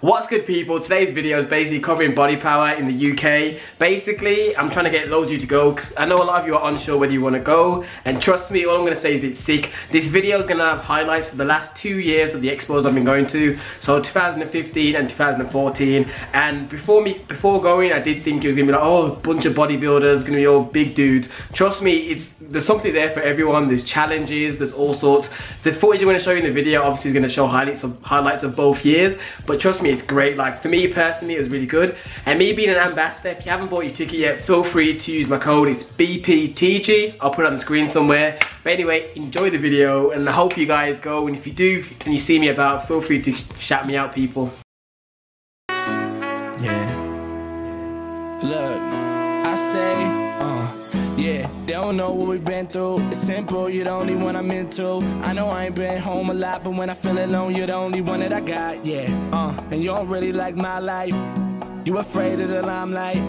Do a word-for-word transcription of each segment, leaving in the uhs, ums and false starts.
What's good, people? Today's video is basically covering Body Power in the U K. Basically, I'm trying to get loads of you to go because I know a lot of you are unsure whether you want to go, and trust me, all I'm going to say is it's sick. This video is going to have highlights for the last two years of the expos I've been going to, so two thousand fifteen and two thousand fourteen. And before me, before going, I did think it was going to be like, oh, a bunch of bodybuilders, going to be all big dudes. Trust me, it's there's something there for everyone. There's challenges, there's all sorts. The footage I'm going to show you in the video obviously is going to show highlights of, highlights of both years, but trust me, it's great. Like, for me personally, it was really good. And me being an ambassador, if you haven't bought your ticket yet, feel free to use my code. It's B P T G. I'll put it on the screen somewhere. But anyway, enjoy the video, and I hope you guys go. And if you do, can you see me about, feel free to shout me out, people. Yeah. Look, I say, uh, yeah, they don't know what we've been through. It's simple, you're the only one I'm into. I know I ain't been home a lot, but when I feel alone, you're the only one that I got, yeah. Uh, and you don't really like my life. You afraid of the limelight.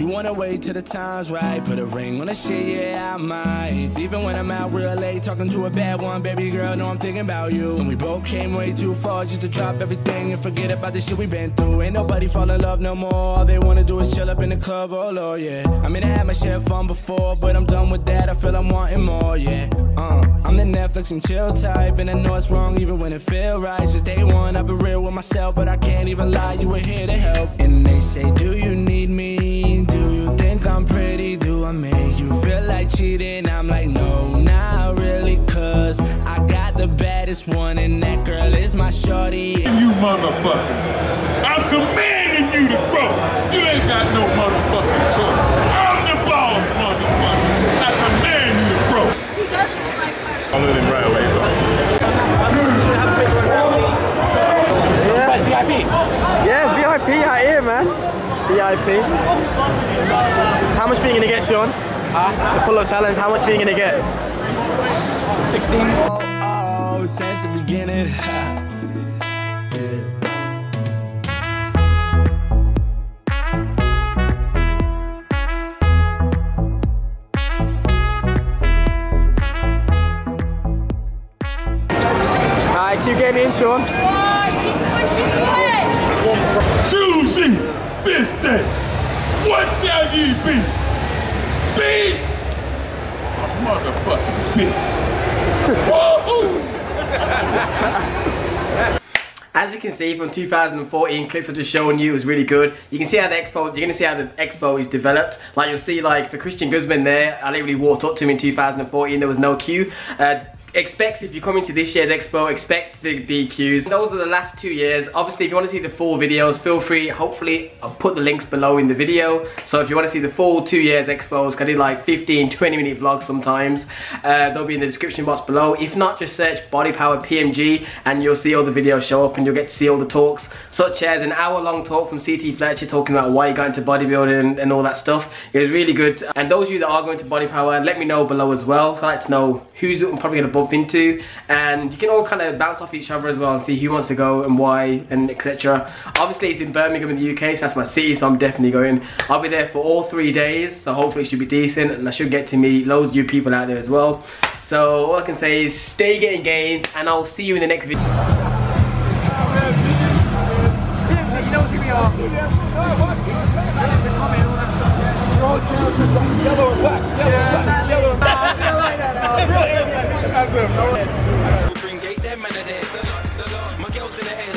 You wanna wait till the time's right. Put a ring on the shit, yeah, I might. Even when I'm out real late, talking to a bad one, baby girl, know I'm thinking about you. And we both came way too far just to drop everything and forget about the shit we been through. Ain't nobody fall in love no more. All they wanna do is chill up in the club, oh lord, yeah. I mean, I had my share of fun before, but I'm done with that, I feel I'm wanting more, yeah. Uh, I'm the Netflix and chill type, and I know it's wrong even when it feel right. Since day one, I've been real with myself, but I can't even lie, you were here to help. And they say, do you need me? Do you think I'm pretty? Do I make you feel like cheating? I'm like, no, not really, cause I got the baddest one, and that girl is my shorty. You motherfucker, I'm commanding you to go. You ain't got no motherfucking choice. I'm the boss, motherfucker. I command you to go. I'm letting him right away, so. Where's V I P? Yes, V I P out here, man. V I P. How much are you gonna get, Sean? Huh? The pull-up challenge, how much are you gonna get? sixteen. Oh, oh, since the beginning. Alright, keep getting in, Sean. Susie! This day, what shall ye be? Beast? A motherfucking bitch. Woo-hoo! As you can see from two thousand fourteen clips I've just shown you, it was really good. You can see how the expo, you're gonna see how the expo is developed. Like, you'll see, like, for Christian Guzman there, I literally walked up to him in two thousand fourteen, there was no queue. Uh, Expect, if you're coming to this year's expo, expect the B Qs. Those are the last two years. Obviously, if you want to see the full videos, feel free. Hopefully, I'll put the links below in the video. So if you want to see the full two years expos, I do like fifteen, twenty minute vlogs sometimes. Uh, they'll be in the description box below. If not, just search Body Power P M G and you'll see all the videos show up, and you'll get to see all the talks, such as an hour long talk from C T Fletcher talking about why he got into bodybuilding and, and all that stuff. It was really good. And those of you that are going to Body Power, let me know below as well. I'd like to know who's I'm probably going to into, and you can all kind of bounce off each other as well and see who wants to go and why and et cetera. Obviously, it's in Birmingham in the U K, so that's my city, so I'm definitely going. I'll be there for all three days, so hopefully it should be decent, and I should get to meet loads of you people out there as well. So all I can say is stay getting gains, and I'll see you in the next video. That's him. Gate that man, my girls in the